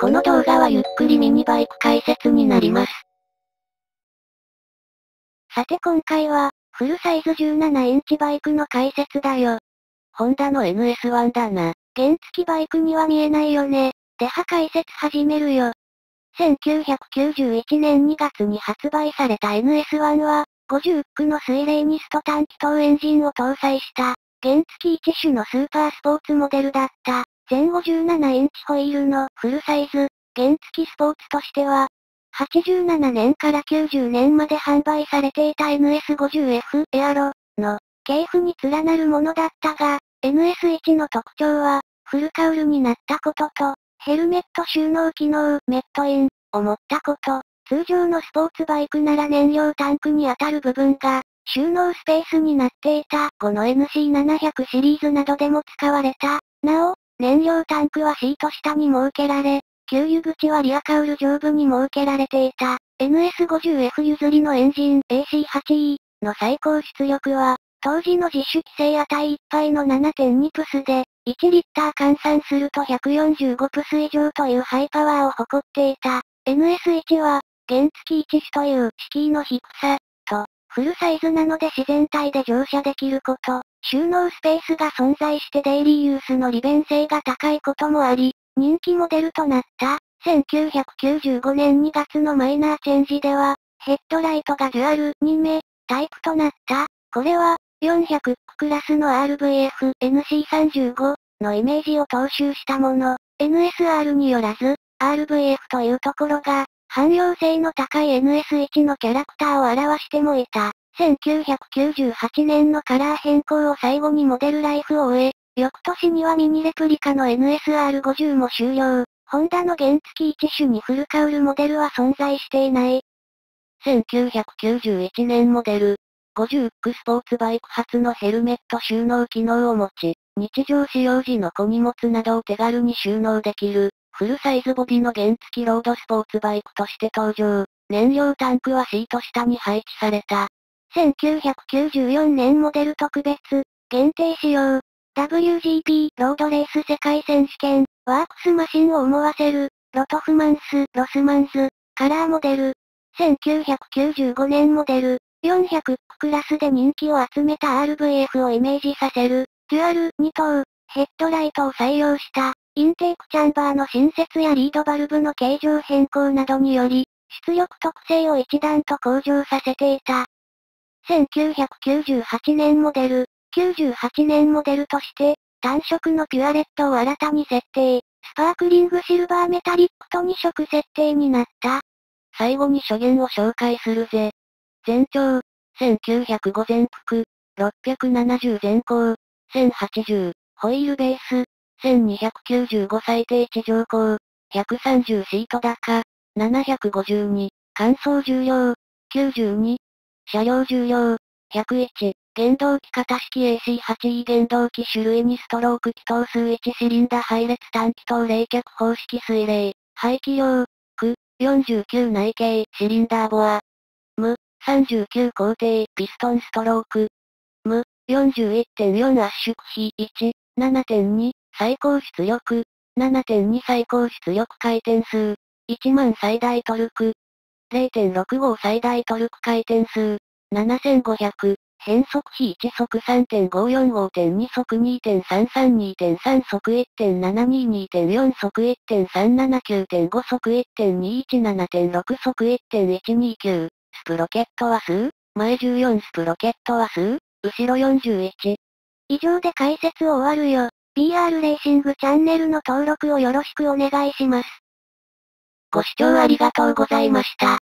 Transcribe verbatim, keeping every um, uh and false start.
この動画はゆっくりミニバイク解説になります。さて今回は、フルサイズじゅうななインチバイクの解説だよ。ホンダの エヌエスワン だな。原付きバイクには見えないよね。では解説始めるよ。せんきゅうひゃくきゅうじゅういちねんにがつに発売された エヌエスワン は、ごじゅう駆の水冷にスト単気筒エンジンを搭載した、原付き一種のスーパースポーツモデルだった。全ごじゅうななインチホイールのフルサイズ、原付きスポーツとしては、はちじゅうななねんからきゅうじゅうねんまで販売されていた エヌエスごじゅうエフ エアロの系譜に連なるものだったが、エヌエスワン の特徴は、フルカウルになったことと、ヘルメット収納機能メットインを持ったこと、通常のスポーツバイクなら燃料タンクに当たる部分が収納スペースになっていたこの エヌシーななひゃく シリーズなどでも使われた。なお、燃料タンクはシート下に設けられ、給油口はリアカウル上部に設けられていた。エヌエスごじゅうエフ 譲りのエンジン エーシーはちイー の最高出力は、当時の自主規制値いっぱいの ななてんにプスで、いちリッター換算するとひゃくよんじゅうごプス以上というハイパワーを誇っていた。エヌエスワン は、原付き一種という敷居の低さと、フルサイズなので自然体で乗車できること、収納スペースが存在してデイリーユースの利便性が高いこともあり、人気モデルとなった。せんきゅうひゃくきゅうじゅうごねんにがつのマイナーチェンジでは、ヘッドライトがデュアルにめタイプとなった。これは、よんひゃくクラスの アールブイエフ、エヌシーさんじゅうご のイメージを踏襲したもの。エヌエスアール によらず、アールブイエフ というところが、汎用性の高い エヌエスワン のキャラクターを表してもいた。せんきゅうひゃくきゅうじゅうはちねんのカラー変更を最後にモデルライフを終え、翌年にはミニレプリカの エヌエスアールごじゅう も終了。ホンダの原付き一種にフルカウルモデルは存在していない。せんきゅうひゃくきゅうじゅういちねんモデル。ごじゅう駆スポーツバイク初のヘルメット収納機能を持ち、日常使用時の小荷物などを手軽に収納できる、フルサイズボディの原付きロードスポーツバイクとして登場。燃料タンクはシート下に配置された。せんきゅうひゃくきゅうじゅうよねんモデル特別、限定仕様。ダブリュージーピー ロードレース世界選手権、ワークスマシンを思わせる、ロトフマンス、ロスマンズ、カラーモデル。せんきゅうひゃくきゅうじゅうごねんモデル、よんひゃくクラスで人気を集めた アールブイエフ をイメージさせる、デュアルにとう、ヘッドライトを採用した、インテークチャンバーの新設やリードバルブの形状変更などにより、出力特性を一段と向上させていた。せんきゅうひゃくきゅうじゅうはちねんモデル、きゅうじゅうはちねんモデルとして、単色のピュアレッドを新たに設定、スパークリングシルバーメタリックとにしょく設定になった。最後に初見を紹介するぜ。全長、せんきゅうひゃくごぜんぷく、ろっぴゃくななじゅうぜん高、せんはちじゅう、ホイールベース、せんにひゃくきゅうじゅうご最低地上高、ひゃくさんじゅうシート高、ななひゃくごじゅうに、乾燥重量、きゅうじゅうに、車両重量、ひゃくいち、原動機型式 エーシーはちイー 原動機種類にストローク気筒数いちシリンダ配列単気筒冷却方式水冷、排気量、きゅう、よんじゅうきゅう内径、シリンダーボア、エム、さんじゅうきゅう工程、ピストンストローク、エム、よんじゅういってんよん 圧縮比、いち、ななてんに、最高出力、ななてんに 最高出力回転数、いちまん最大トルク、れいてんろくご 最大トルク回転数、ななせんごひゃく、変速比いち速 さんてんごーよんごーてんに 速 にてんさんさんにーてんさん 速 いってんななにーにーてんよん 速 いってんさんななきゅーてんご 速 いってんにーいちななてんろく 速 いってんいちにーきゅう。スプロケットは数、前じゅうよんスプロケットは数、後ろよんじゅういち。以上で解説を終わるよ。ビーアール レーシングチャンネルの登録をよろしくお願いします。ご視聴ありがとうございました。